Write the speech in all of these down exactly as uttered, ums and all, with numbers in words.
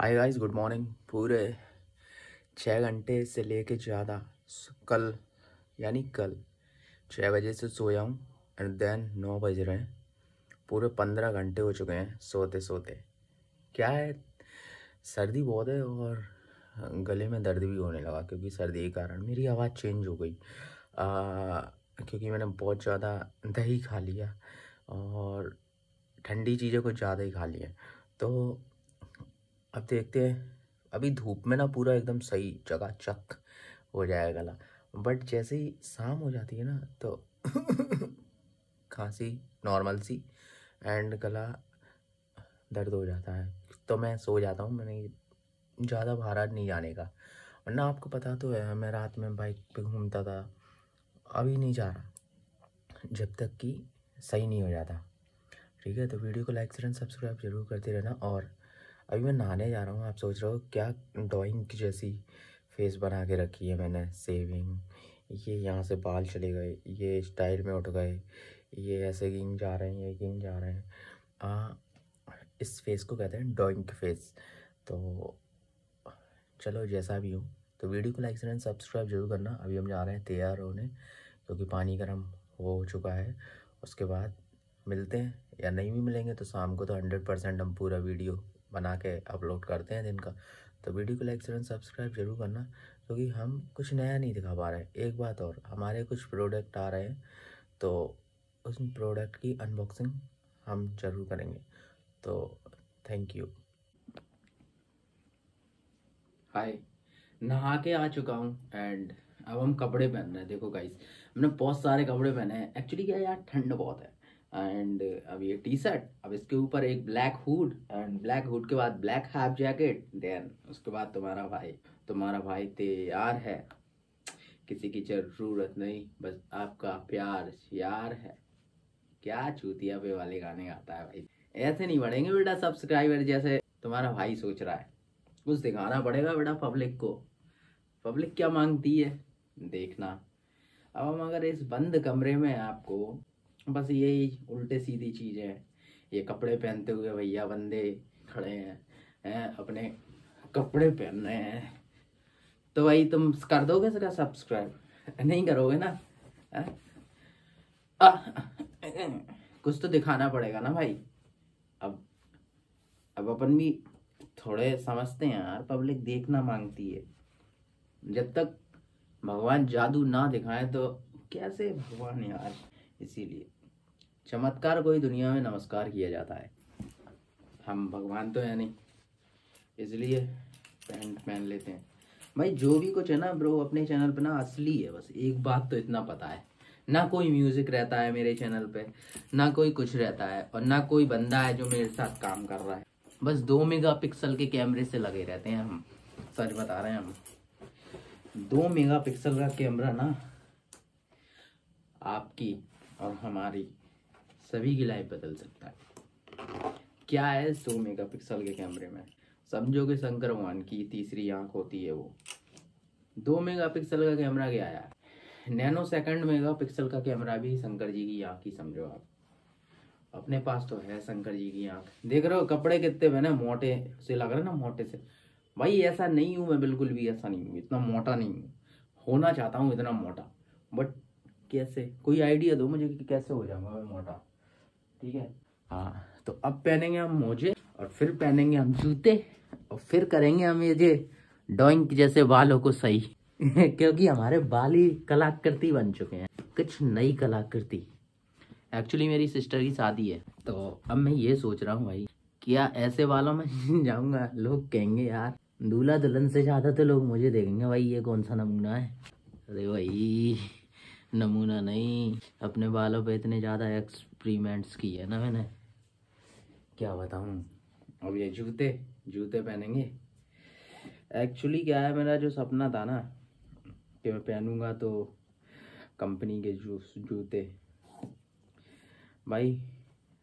Hi guys, good morning. पूरे छः घंटे से लेके ज़्यादा कल यानी कल छः बजे से सोया हूँ एंड देन नौ बज रहे हैं। पूरे पंद्रह घंटे हो चुके हैं सोते सोते। क्या है, सर्दी बहुत है और गले में दर्द भी होने लगा क्योंकि सर्दी के कारण मेरी आवाज़ चेंज हो गई। आ, क्योंकि मैंने बहुत ज़्यादा दही खा लिया और ठंडी चीज़ें कुछ ज़्यादा ही खा ली हैं। तो अब देखते हैं, अभी धूप में ना पूरा एकदम सही जगह चक हो जाएगा गला, बट जैसे ही शाम हो जाती है ना तो खांसी नॉर्मल सी एंड गला दर्द हो जाता है। तो मैं सो जाता हूँ, मैंने ज़्यादा बाहर नहीं जाने का, वरना आपको पता तो है मैं रात में बाइक पे घूमता था। अभी नहीं जा रहा जब तक कि सही नहीं हो जाता। ठीक है, तो वीडियो को लाइक शेयर एंड सब्सक्राइब जरूर करते रहना। और अभी मैं नहाने जा रहा हूँ। आप सोच रहे हो क्या ड्राइंग की जैसी फेस बना के रखी है मैंने, सेविंग, ये यहाँ से बाल चले गए, ये स्टाइल में उठ गए, ये ऐसे गिंग जा रहे हैं, ये गिंग जा रहे हैं। आ, इस फेस को कहते हैं ड्राइंग फेस। तो चलो जैसा भी हो, तो वीडियो को लाइक एंड सब्सक्राइब जरूर करना। अभी हम जा रहे हैं तैयार होने क्योंकि पानी गर्म हो चुका है। उसके बाद मिलते हैं, या नहीं भी मिलेंगे तो शाम को तो हंड्रेड परसेंट हम पूरा वीडियो बना के अपलोड करते हैं दिन का। तो वीडियो को लाइक शेयर एंड सब्सक्राइब जरूर करना क्योंकि तो हम कुछ नया नहीं दिखा पा रहे हैं। एक बात और, हमारे कुछ प्रोडक्ट आ रहे हैं तो उस प्रोडक्ट की अनबॉक्सिंग हम जरूर करेंगे। तो थैंक यू। हाय, नहा के आ चुका हूँ एंड अब हम कपड़े पहन रहे हैं। देखो गाइस, हमने बहुत सारे कपड़े पहने हैं। एक्चुअली क्या यार, ठंड बहुत है एंड अब ये टी शर्ट, अब इसके ऊपर एक black hood and black hood के बाद ब्लैक हाफ जैकेट, देन उसके बाद तुम्हारा भाई तुम्हारा भाई तैयार है। किसी की जरूरत नहीं, बस आपका प्यार यार है। क्या चूतिया पे वाले गाने गाता है भाई। ऐसे नहीं बढ़ेंगे बेटा सब्सक्राइबर जैसे तुम्हारा भाई सोच रहा है। कुछ दिखाना पड़ेगा बेटा पब्लिक को, पब्लिक क्या मांगती है देखना। अब हम अगर इस बंद कमरे में, आपको बस यही उल्टे सीधी चीज़ है। ये कपड़े पहनते हुए भैया बंदे खड़े हैं, हैं अपने कपड़े पहन रहे हैं। तो भाई तुम कर दोगे इसका सब्सक्राइब, नहीं करोगे ना? आ? आ, कुछ तो दिखाना पड़ेगा ना भाई। अब अब अपन भी थोड़े समझते हैं यार, पब्लिक देखना मांगती है। जब तक भगवान जादू ना दिखाए तो कैसे भगवान यार, इसीलिए चमत्कार कोई दुनिया में नमस्कार किया जाता है। हम भगवान तो है नहीं, इसलिए पैंट पहन लेते हैं। भाई जो भी कुछ है ना ब्रो अपने चैनल पे ना असली है, बस एक बात तो इतना पता है ना। कोई म्यूजिक रहता है मेरे चैनल पे, ना कोई कुछ रहता है, और ना कोई बंदा है जो मेरे साथ काम कर रहा है। बस दो मेगा पिक्सल के कैमरे से लगे रहते हैं हम, सच बता रहे हैं। हम दो मेगा पिक्सल का कैमरा ना आपकी और हमारी सभी की लाइफ बदल सकता है। क्या है दो मेगा पिक्सल के कैमरे में? समझो कि शंकर भगवान की तीसरी आंख होती है वो। दो मेगा पिक्सल का कैमरा क्या है? नैनो सेकंड मेगा पिक्सल का कैमरा भी शंकर जी की आंख ही समझो आप। अपने पास तो है शंकर जी की आंख। देख रहे हो कपड़े कितने मैंने मोटे से लग रहे ना, मोटे से। भाई ऐसा नहीं हूँ मैं, बिल्कुल भी ऐसा नहीं हूँ, इतना मोटा नहीं हूँ। होना चाहता हूँ इतना मोटा, बट कैसे, कोई आइडिया दो मुझे कि कैसे हो जाऊंगा मैं मोटा। ठीक है हाँ, तो अब पहनेंगे हम मोजे और फिर पहनेंगे हम जूते और फिर करेंगे हम ये जे ड्राइंग जैसे बालों को सही क्योंकि हमारे बाल ही कलाकृति बन चुके हैं, कुछ नई कलाकृति। एक्चुअली मेरी सिस्टर की शादी है तो अब मैं ये सोच रहा हूँ भाई, क्या ऐसे बालों में जाऊँगा? लोग कहेंगे यार, दूल्हा दुल्हन से ज़्यादा तो लोग मुझे देखेंगे भाई, ये कौन सा नमूना है। अरे भाई नमूना नहीं, अपने बालों पे इतने ज़्यादा एक्सपेरिमेंट्स किए हैं ना मैंने, क्या बताऊँ। अब ये जूते जूते पहनेंगे। एक्चुअली क्या है, मेरा जो सपना था ना कि मैं पहनूँगा तो कंपनी के जू जूते भाई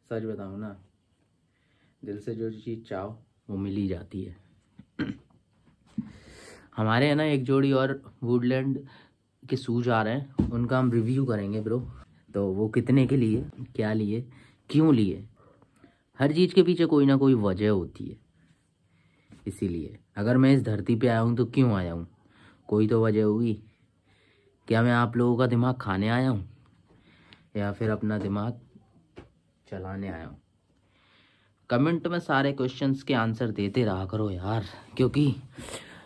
सच बताऊँ ना, दिल से जो चीज़ चाहो वो मिल ही जाती है। हमारे है ना एक जोड़ी और वुडलैंड के शूज आ रहे हैं, उनका हम रिव्यू करेंगे ब्रो। तो वो कितने के लिए, क्या लिए, क्यों लिए, हर चीज़ के पीछे कोई ना कोई वजह होती है। इसीलिए। अगर मैं इस धरती पे आया हूँ तो क्यों आया हूँ, कोई तो वजह होगी। क्या मैं आप लोगों का दिमाग खाने आया हूँ या फिर अपना दिमाग चलाने आया हूँ? कमेंट में सारे क्वेश्चंस के आंसर देते रहा करो यार, क्योंकि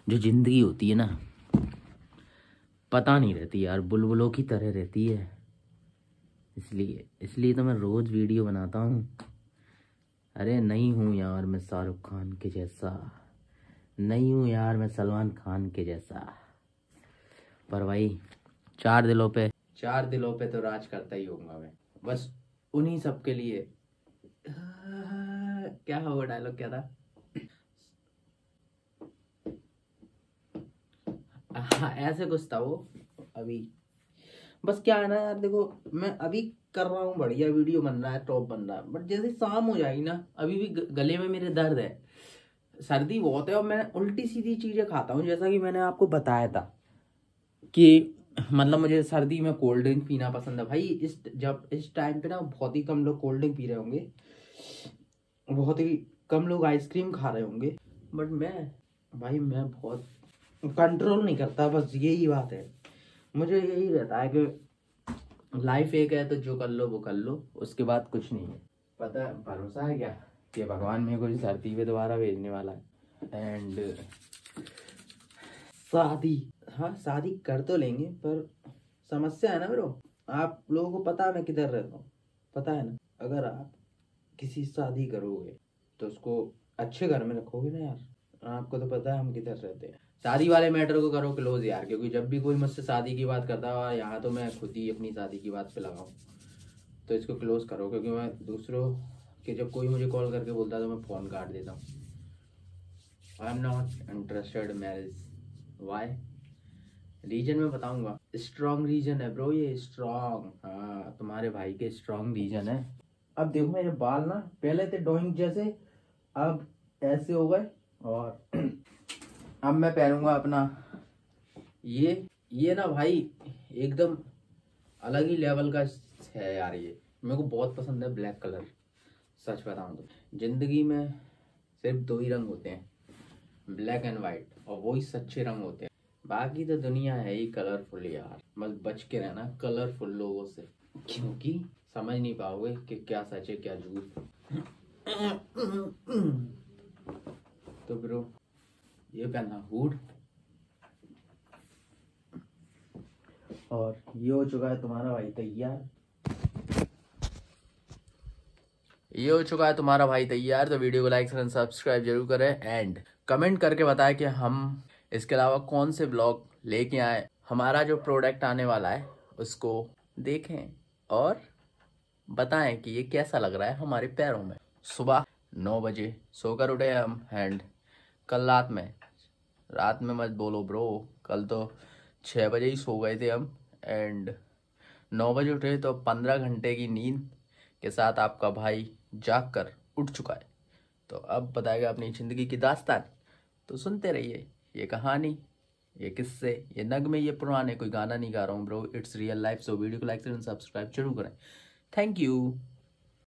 जो ज़िंदगी होती है ना पता नहीं रहती यार, बुलबुलों की तरह रहती है। इसलिए इसलिए तो मैं रोज़ वीडियो बनाता हूँ। अरे नहीं हूँ यार मैं शाहरुख खान के जैसा, नहीं हूँ यार मैं सलमान खान के जैसा, पर भाई चार दिलों पे चार दिलों पे तो राज करता ही होगा मैं, बस उन्हीं सब के लिए। क्या वो डायलॉग क्या था? हाँ ऐसे कुछ था वो। अभी बस क्या है ना यार, देखो मैं अभी कर रहा हूँ, बढ़िया वीडियो बन रहा है, टॉप बन रहा है, बट जैसे शाम हो जाएगी ना, अभी भी गले में मेरे दर्द है, सर्दी बहुत है और मैं उल्टी सीधी चीज़ें खाता हूँ, जैसा कि मैंने आपको बताया था कि मतलब मुझे सर्दी में कोल्ड ड्रिंक पीना पसंद है। भाई इस जब इस टाइम पे ना बहुत ही कम लोग कोल्ड ड्रिंक पी रहे होंगे, बहुत ही कम लोग आइसक्रीम खा रहे होंगे, बट मैं भाई मैं बहुत कंट्रोल नहीं करता, बस यही बात है। मुझे यही रहता है कि लाइफ एक है तो जो कर लो वो कर लो, उसके बाद कुछ नहीं है। पता भरोसा है क्या कि भगवान मेरे को सर्दी में दोबारा भेजने वाला है? एंड शादी, हाँ शादी कर तो लेंगे, पर समस्या है ना ब्रो, आप लोगों को पता है मैं किधर रहता हूँ, पता है ना। अगर आप किसी शादी करोगे तो उसको अच्छे घर में रखोगे ना यार, आपको तो पता है हम किधर रहते हैं। शादी वाले मैटर को करो क्लोज यार, क्योंकि जब भी कोई मुझसे शादी की बात करता है यहाँ तो मैं खुद ही अपनी शादी की बात पे लगाऊँ, तो इसको क्लोज करो, क्योंकि मैं दूसरों के जब कोई मुझे कॉल करके बोलता है तो मैं फ़ोन काट देता हूँ। I am not interested marriage. Why? Reason मैं बताऊँगा, स्ट्रॉन्ग रीजन है ब्रो ये, स्ट्रॉन्ग। हाँ तुम्हारे भाई के स्ट्रॉन्ग रीजन है। अब देखो मेरे बाल ना पहले थे डोइंग जैसे, अब ऐसे हो गए, और अब मैं पहनूंगा अपना ये ये ना भाई एकदम अलग ही लेवल का है यार, ये मेरे को बहुत पसंद है ब्लैक कलर। सच बताऊं तो जिंदगी में सिर्फ दो ही रंग होते हैं, ब्लैक एंड वाइट, और वो ही सच्चे रंग होते हैं, बाकी तो दुनिया है ही कलरफुल यार। बस बच के रहना कलरफुल लोगों से, क्योंकि समझ नहीं पाओगे कि क्या सच है क्या झूठ। तो ब्रो ये पहना हुड, और ये हो चुका है तुम्हारा भाई तैयार, ये हो चुका है तुम्हारा भाई तैयार। तो वीडियो को लाइक एंड सब्सक्राइब जरूर करें, एंड कमेंट करके बताएं कि हम इसके अलावा कौन से ब्लॉग लेके आए। हमारा जो प्रोडक्ट आने वाला है उसको देखें और बताएं कि ये कैसा लग रहा है हमारे पैरों में। सुबह नौ बजे सोकर उठे हम, एंड कल रात में रात में मत बोलो ब्रो, कल तो छः बजे ही सो गए थे हम, एंड नौ बजे उठे, तो पंद्रह घंटे की नींद के साथ आपका भाई जाग कर उठ चुका है। तो अब बताएगा अपनी ज़िंदगी की दास्तान, तो सुनते रहिए ये कहानी, ये किस्से, ये नगमे, ये पुराने। कोई गाना नहीं गा रहा हूँ bro, it's real life. So video को लाइक एंड सब्सक्राइब जरूर करें। Thank you.